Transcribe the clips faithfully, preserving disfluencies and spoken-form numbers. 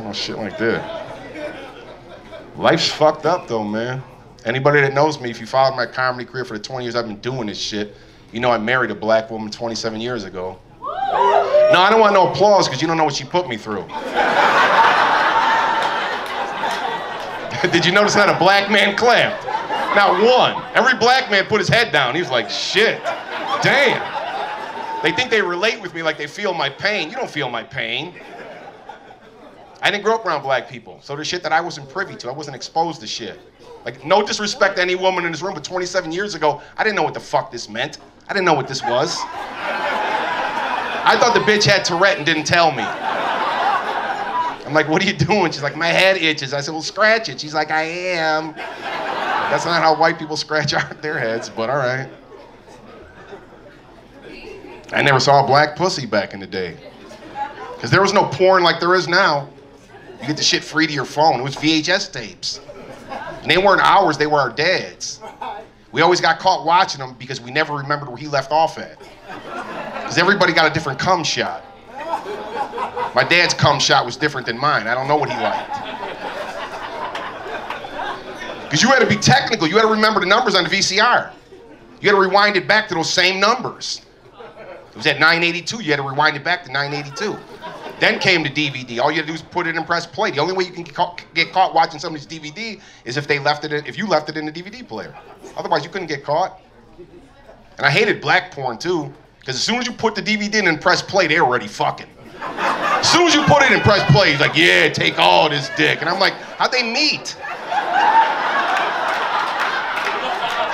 some shit like that. Life's fucked up though, man. Anybody that knows me, if you followed my comedy career for the twenty years I've been doing this shit, you know I married a black woman twenty-seven years ago. No, I don't want no applause because you don't know what she put me through. Did you notice not a black man clapped? Not one. Every black man put his head down. He was like, shit, damn. They think they relate with me like they feel my pain. You don't feel my pain. I didn't grow up around black people, so there's shit that I wasn't privy to. I wasn't exposed to shit. Like, no disrespect to any woman in this room, but twenty-seven years ago, I didn't know what the fuck this meant. I didn't know what this was. I thought the bitch had Tourette and didn't tell me. I'm like, what are you doing? She's like, my head itches. I said, well, scratch it. She's like, I am. That's not how white people scratch out their heads, but all right. I never saw a black pussy back in the day, because there was no porn like there is now. You get the shit free to your phone. It was V H S tapes. And they weren't ours, they were our dad's. We always got caught watching them because we never remembered where he left off at. Because everybody got a different cum shot. My dad's cum shot was different than mine. I don't know what he liked. Because you had to be technical. You had to remember the numbers on the V C R. You had to rewind it back to those same numbers. It was at nine eighty-two, you had to rewind it back to nine eighty-two. Then came the D V D. All you had to do is put it in, press play. The only way you can get caught, get caught watching somebody's D V D is if they left it in, if you left it in the D V D player. Otherwise, you couldn't get caught. And I hated black porn too, because as soon as you put the D V D in and press play, they're already fucking. As soon as you put it in and press play, he's like, yeah, take all this dick. And I'm like, how'd they meet?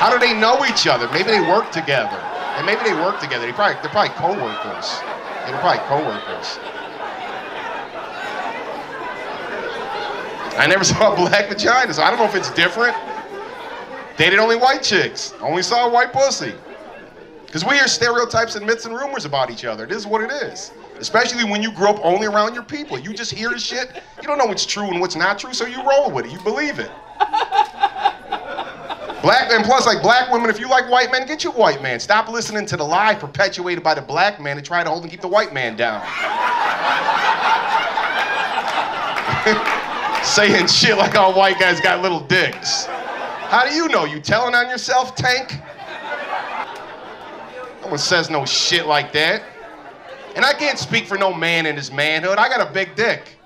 How do they know each other? Maybe they work together. And maybe they work together. They probably, they're probably co-workers. They're probably co-workers. I never saw a black vagina, so I don't know if it's different. Dated only white chicks, only saw a white pussy. Because we hear stereotypes and myths and rumors about each other. This is what it is. Especially when you grow up only around your people. You just hear the shit, you don't know what's true and what's not true, so you roll with it, you believe it. Black, and plus, like black women, if you like white men, get you a white man. Stop listening to the lie perpetuated by the black man and try to hold and keep the white man down. Saying shit like all white guys got little dicks. How do you know? You telling on yourself, Tank? No one says no shit like that. And I can't speak for no man in his manhood. I got a big dick.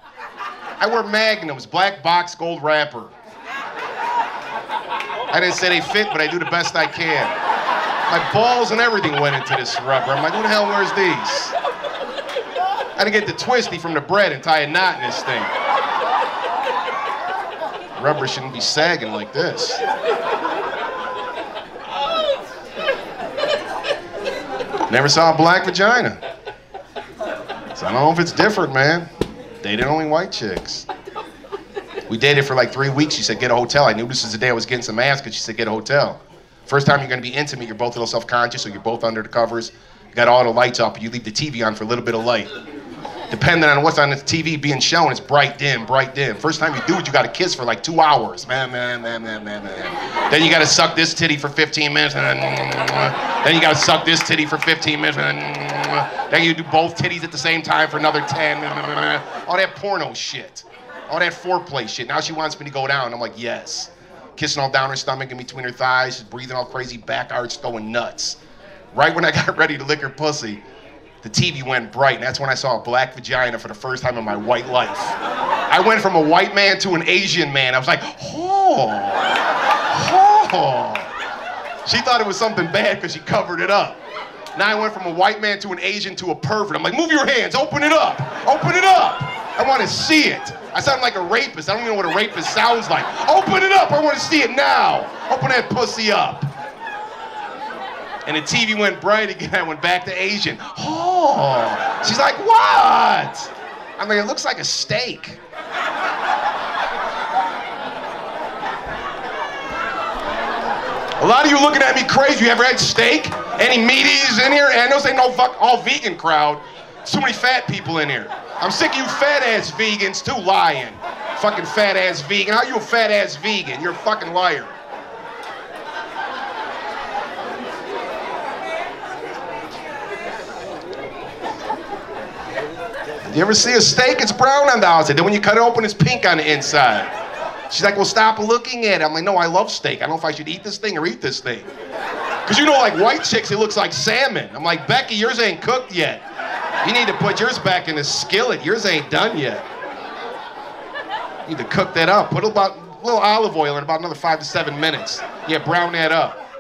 I wear Magnums, black box, gold wrapper. I didn't say they fit, but I do the best I can. My balls and everything went into this rubber. I'm like, who the hell wears these? I had to get the twisty from the bread and tie a knot in this thing. Rubber shouldn't be sagging like this. Never saw a black vagina. So I don't know if it's different, man. Dated only white chicks. We dated for like three weeks. She said, get a hotel. I knew this was the day I was getting some ass because she said, get a hotel. First time you're going to be intimate, you're both a little self-conscious, so you're both under the covers. You got all the lights up, and you leave the T V on for a little bit of light. Depending on what's on the T V being shown, it's bright dim, bright dim. First time you do it, you got to kiss for like two hours. Man, man, man, man, man, man. Then you got to suck this titty for fifteen minutes. Then you got to suck this titty for fifteen minutes. Then you do both titties at the same time for another ten. All that porno shit. All that foreplay shit. Now she wants me to go down. I'm like, yes. Kissing all down her stomach and between her thighs. She's breathing all crazy, back arch, going nuts. Right when I got ready to lick her pussy, the T V went bright, and that's when I saw a black vagina for the first time in my white life. I went from a white man to an Asian man. I was like, oh, oh. She thought it was something bad because she covered it up. Now I went from a white man to an Asian to a pervert. I'm like, move your hands, open it up, open it up. I want to see it. I sound like a rapist. I don't even know what a rapist sounds like. Open it up. I want to see it now. Open that pussy up. And the T V went bright again. I went back to Asian. Oh. She's like, what? I'm like, it looks like a steak. A lot of you looking at me crazy. You ever had steak? Any meaties in here? And those ain't no fuck all vegan crowd. Too many fat people in here. I'm sick of you fat-ass vegans too lying. Fucking fat-ass vegan. How you a fat-ass vegan? You're a fucking liar. You ever see a steak? It's brown on the outside. Then when you cut it open, it's pink on the inside. She's like, well, stop looking at it. I'm like, no, I love steak. I don't know if I should eat this thing or eat this thing. Because you know, like white chicks, it looks like salmon. I'm like, Becky, yours ain't cooked yet. You need to put yours back in the skillet. Yours ain't done yet. You need to cook that up. Put about a little olive oil in about another five to seven minutes. Yeah, brown that up.